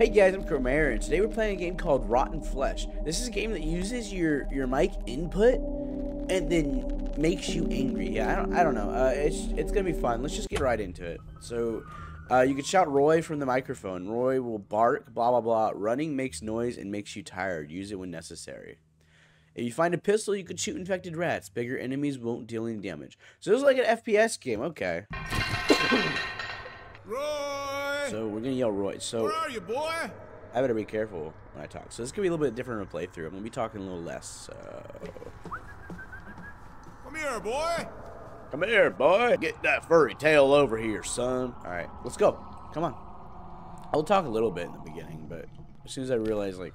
Hey guys, I'm Chromare, and today we're playing a game called Rotten Flesh. This is a game that uses your mic input and then makes you angry. Yeah, I don't know. It's gonna be fun. Let's just get right into it. So, you can shout Roy from the microphone. Roy will bark, blah blah blah. Running makes noise and makes you tired. Use it when necessary. If you find a pistol, you could shoot infected rats. Bigger enemies won't deal any damage. So this is like an FPS game. Okay. Roy! So we're gonna yell Roy. So where are you, boy? I better be careful when I talk. So this could be a little bit different of a playthrough. I'm gonna be talking a little less. So come here, boy. Come here, boy. Get that furry tail over here, son. All right, let's go. Come on. I'll talk a little bit in the beginning, but as soon as I realize, like,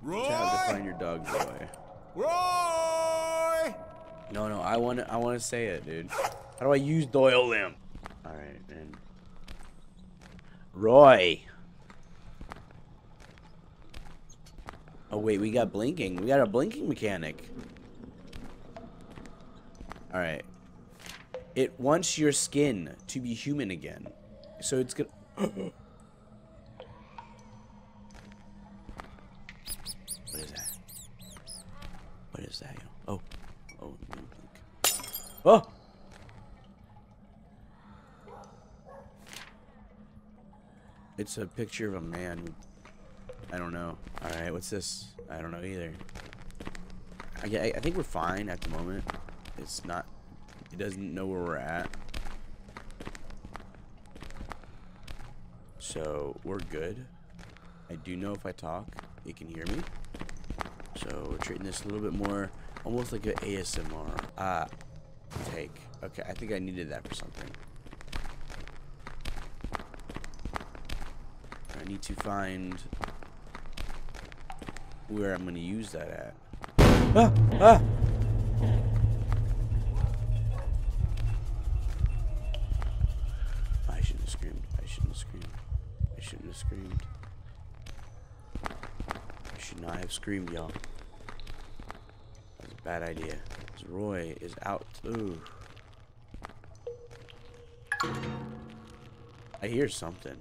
Roy, time to find your dog, boy. Roy. No, I want to say it, dude. How do I use Doyle Limb? All right, and. Roy. Oh wait, we got blinking. We got a blinking mechanic. All right. It wants your skin to be human again, so it's gonna. What is that? What is that? Oh, oh, don't blink. Oh. It's a picture of a man. I don't know. All right, what's this? I don't know either. I think we're fine at the moment. It's not. It doesn't know where we're at. So we're good. I do know if I talk, it can hear me. So we're treating this a little bit more, almost like an ASMR take. Okay, I think I needed that for something. I need to find where I'm going to use that at. Ah! Ah! I shouldn't have screamed. I shouldn't have screamed. I shouldn't have screamed. I should not have screamed, y'all. That was a bad idea. Because Roy is out. Ooh. I hear something.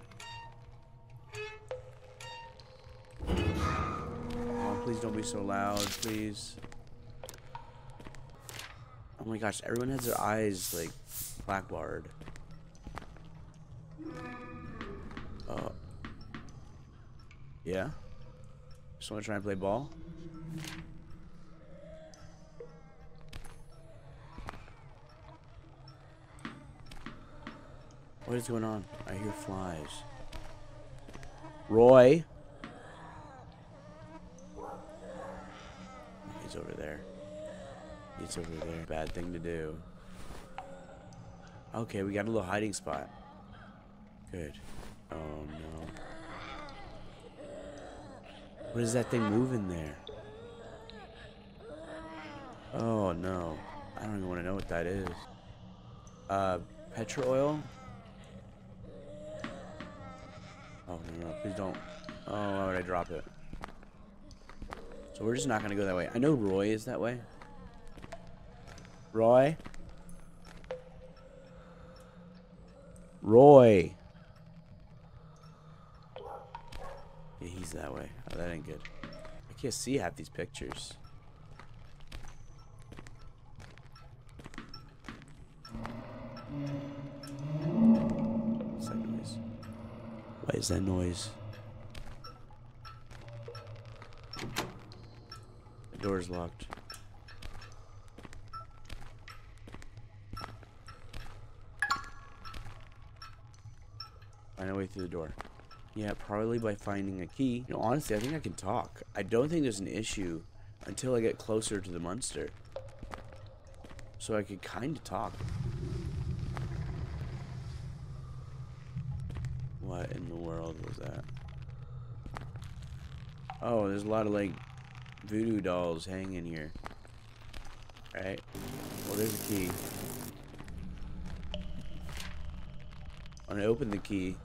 Please don't be so loud, please. Oh my gosh, everyone has their eyes like black barred. Yeah. Just want to try and play ball. What is going on? I hear flies. Roy. Over there. It's over there. Bad thing to do. Okay, we got a little hiding spot. Good. Oh no. What is that thing moving there? Oh no. I don't even want to know what that is. Petrol oil? Oh no, please don't. Oh, why would I drop it? So we're just not going to go that way. I know Roy is that way. Roy? Roy! Yeah, he's that way. Oh, that ain't good. I can't see half these pictures. What's that noise? Why is that noise? Door's locked. Find a way through the door. Yeah, probably by finding a key. You know, honestly, I think I can talk. I don't think there's an issue until I get closer to the monster. So I could kind of talk. What in the world was that? Oh, there's a lot of like voodoo dolls hanging here. Alright. Well, there's a key. When I opened the key,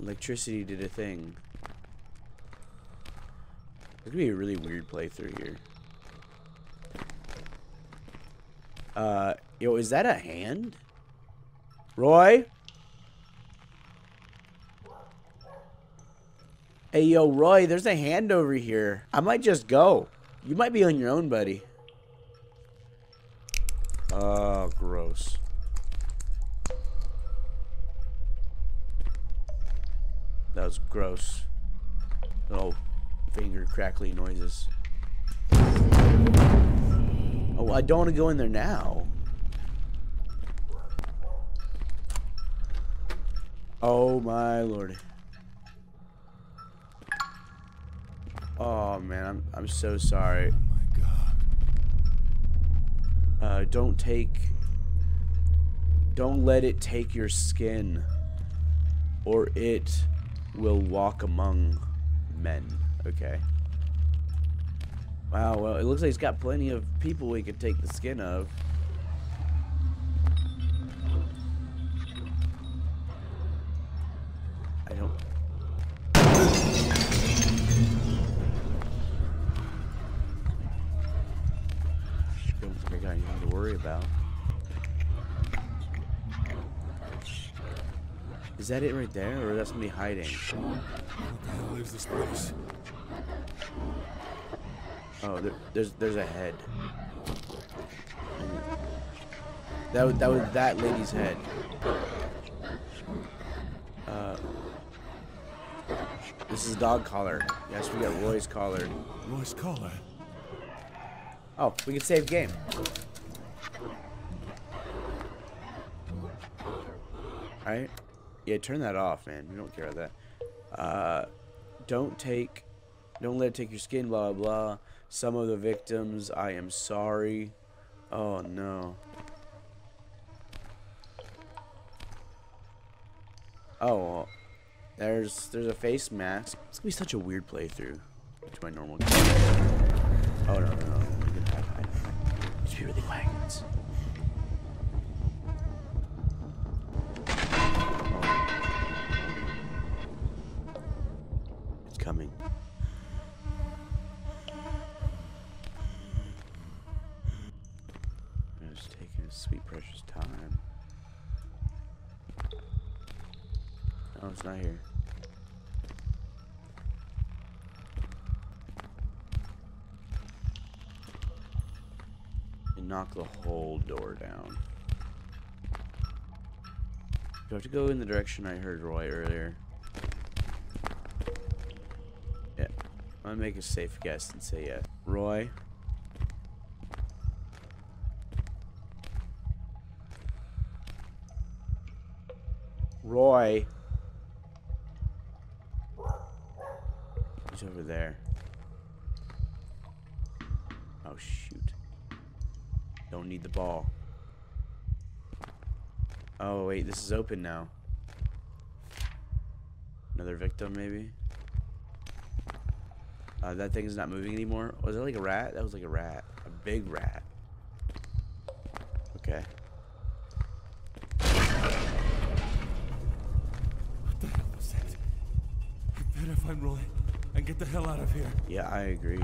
electricity did a thing. It's gonna be a really weird playthrough here. Yo, is that a hand? Roy? Hey, yo, Roy, there's a hand over here. I might just go. You might be on your own, buddy. Oh, gross. That was gross. Little finger crackly noises. Oh, I don't want to go in there now. Oh, my lord. Oh, man, I'm so sorry. Oh, my God. Don't take... Don't let it take your skin, or it will walk among men. Okay. Wow, well, it looks like he's got plenty of people we could take the skin of. I don't... Don't think I got anything to worry about. Is that it right there, or is that somebody hiding? What the hell is this place? Oh, there's a head. That was that lady's head. This is a dog collar. Yes, we got Roy's collar. Roy's collar. Oh, we can save game. All right. Yeah, turn that off, man. We don't care about that. Don't let it take your skin, blah, blah, blah. Some of the victims, I am sorry. Oh, no. Oh, there's a face mask. It's gonna be such a weird playthrough to my normal game. Oh, no. Just be really quiet. It's coming. Sweet precious time. Oh, it's not here. And knock the whole door down. Do I have to go in the direction I heard Roy earlier? Yeah. I'm gonna make a safe guess and say yeah. Roy? Roy. He's over there. Oh, shoot. Don't need the ball. Oh, wait. This is open now. Another victim, maybe? That thing is not moving anymore. Was that like a rat? That was like a rat. A big rat. Okay. If I'm Roy, and get the hell out of here. Yeah, I agree.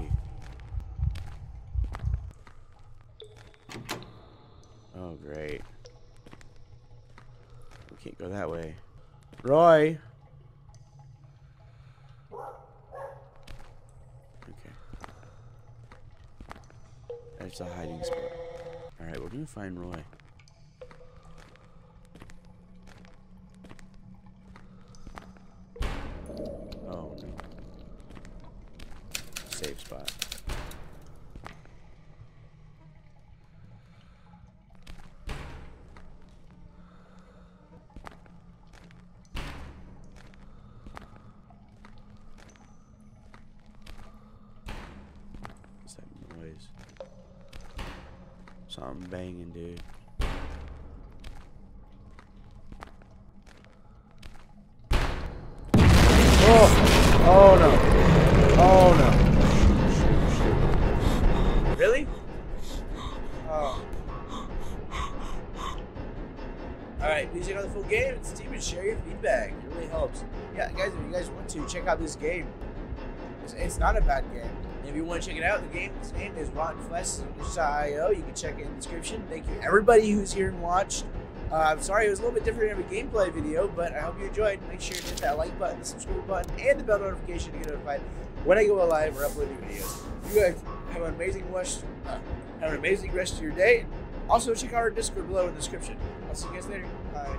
Oh, great. We can't go that way. Roy! Okay. That's a hiding spot. Alright, we're gonna find Roy. Safe spot. What's that noise? Something banging, dude. Oh! Oh no! Oh no! Really? Oh. Alright, please check out the full game and Steam and share your feedback. It really helps. Yeah, guys, if you guys want to, check out this game. It's not a bad game. And if you want to check it out, the game, its name is Rotten Flesh.io. You can check it in the description. Thank you everybody who's here and watched. I'm sorry it was a little bit different of a gameplay video, but I hope you enjoyed. Make sure to hit that like button, the subscribe button, and the bell notification to get notified when I go live or upload new videos. You guys have an amazing rest of your day. Also, check out our Discord below in the description. I'll see you guys later. Bye.